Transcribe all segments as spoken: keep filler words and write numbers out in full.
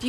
Do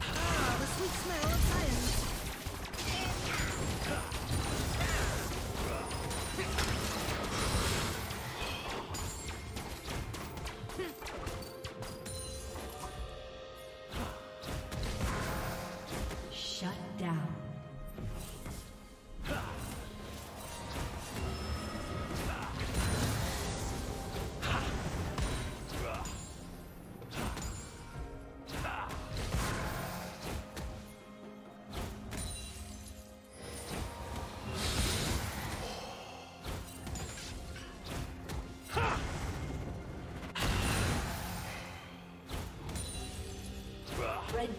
Ah, the sweet smell of science. The red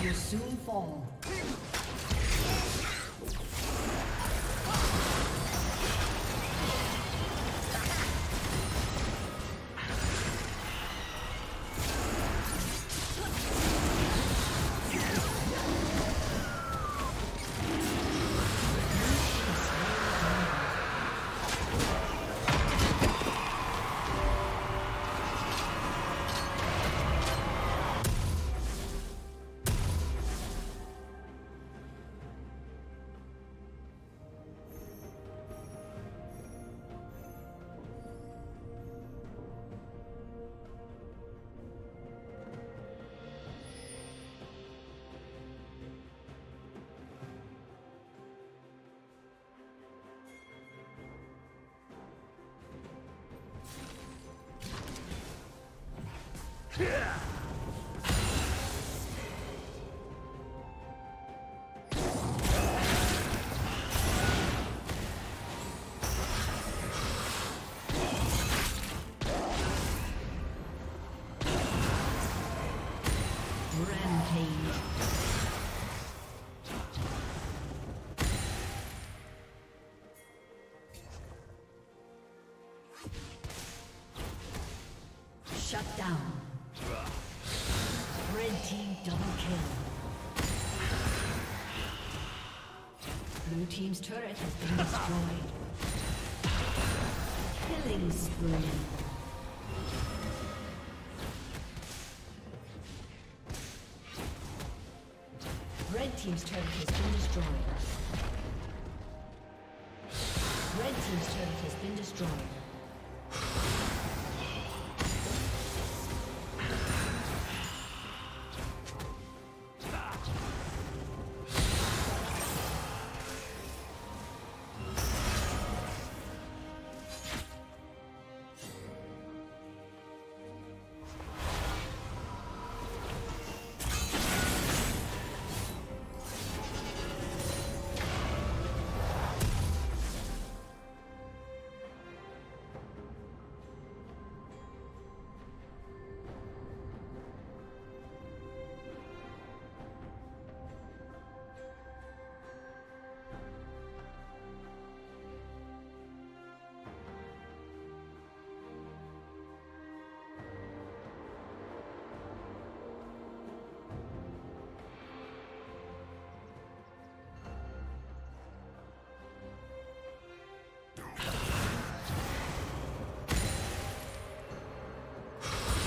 Will soon fall. Yeah! Team's turret has been destroyed. Killing spree. Red team's turret has been destroyed. Red team's turret has been destroyed.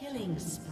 Killing spree.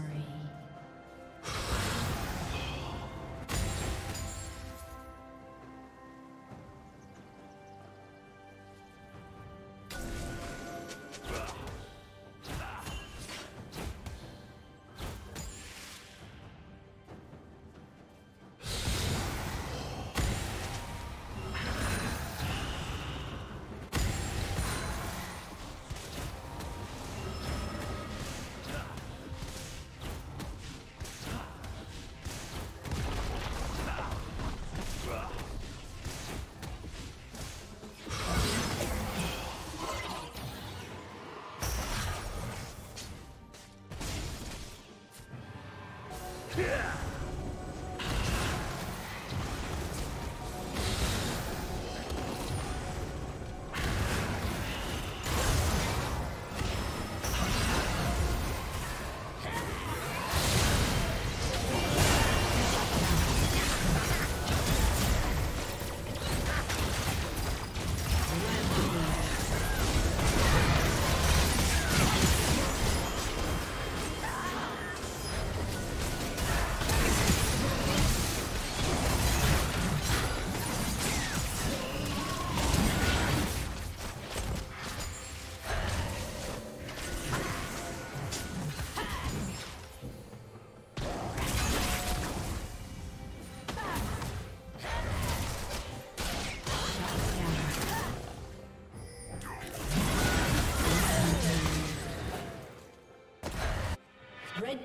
Red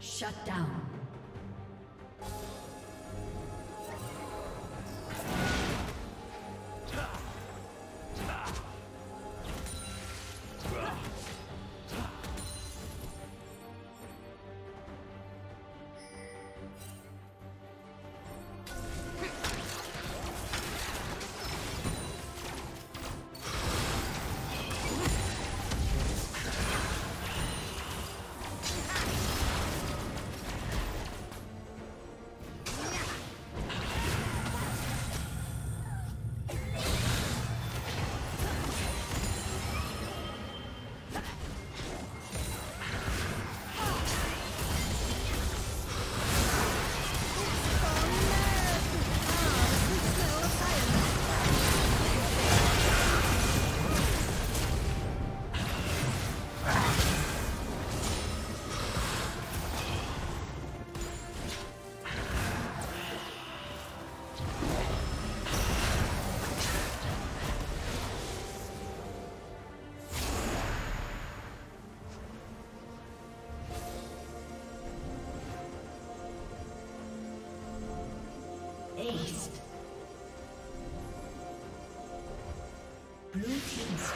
Shut down. Blue team's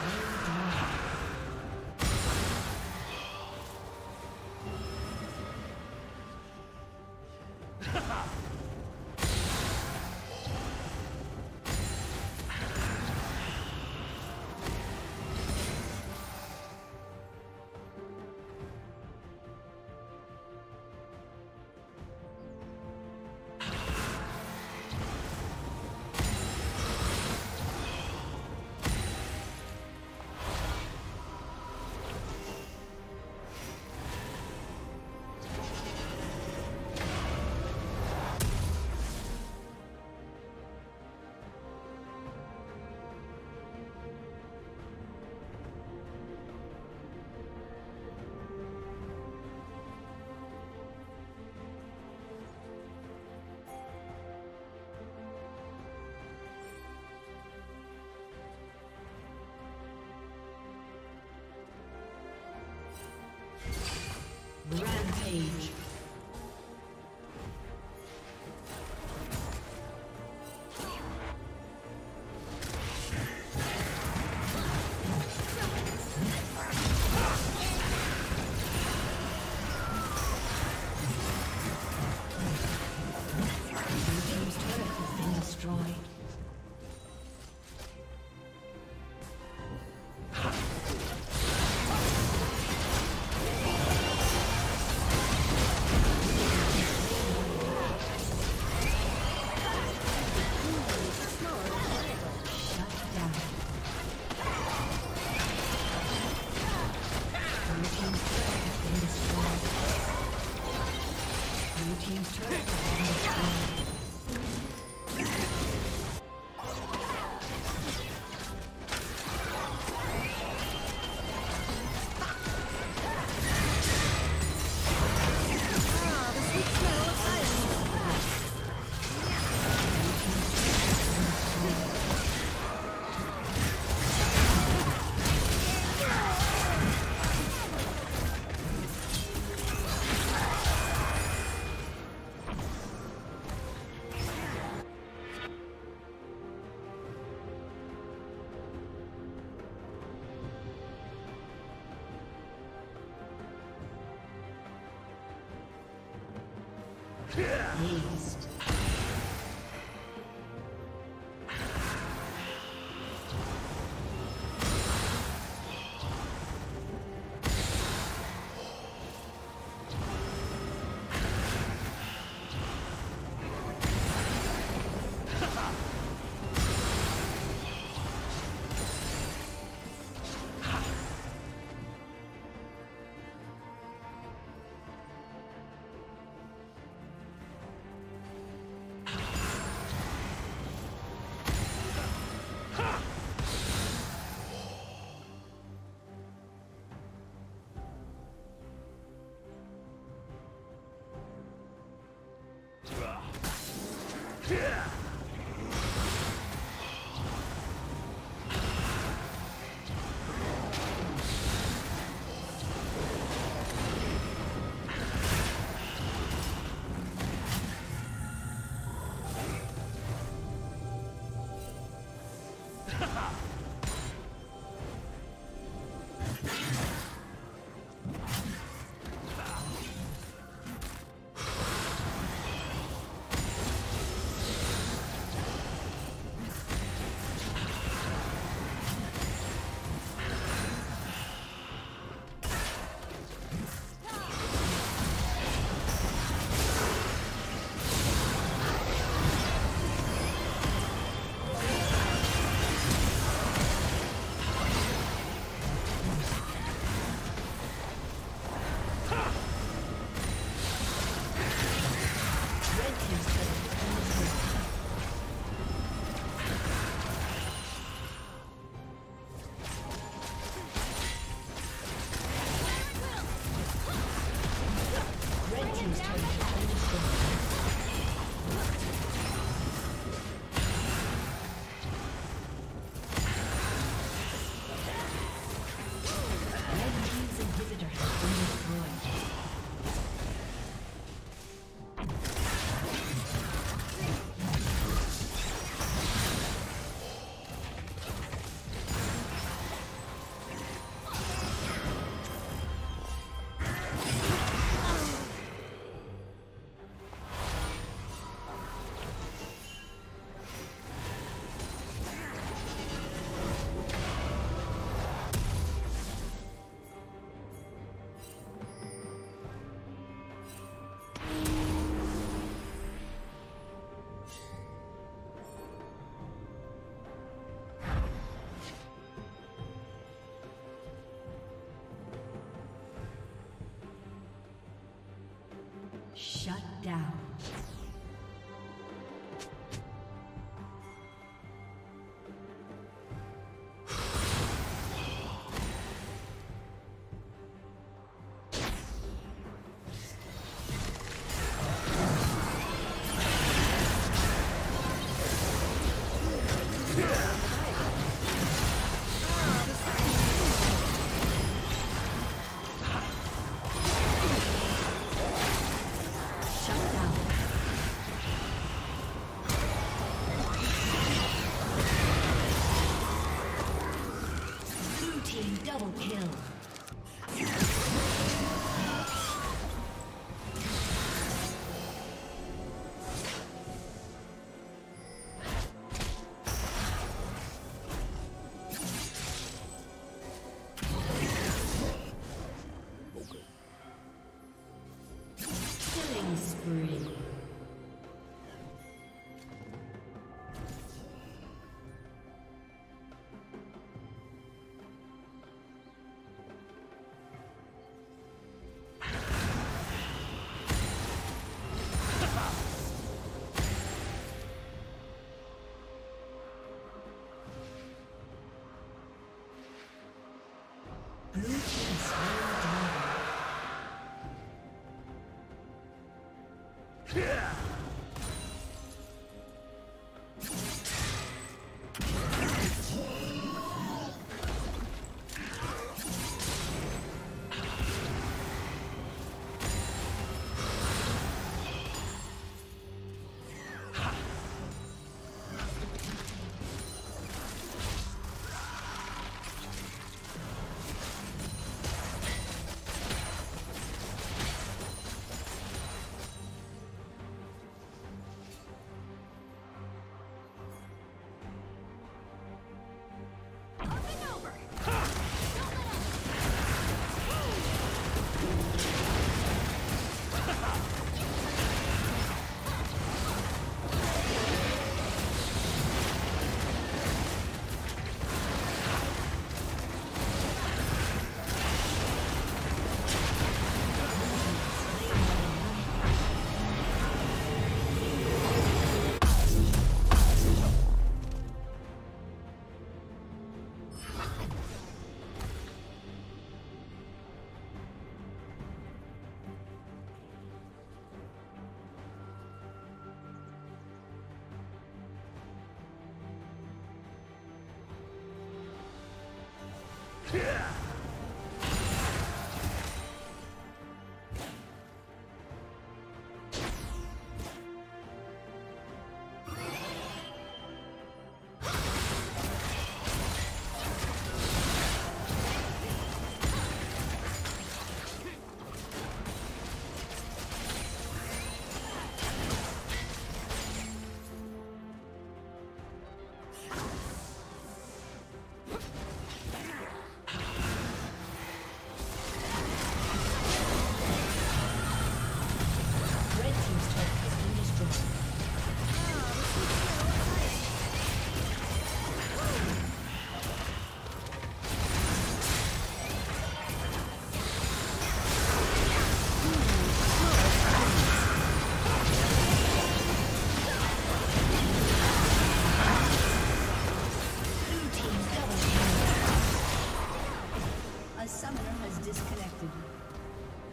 Rampage. Yes. Shut down.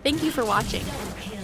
Thank you for watching.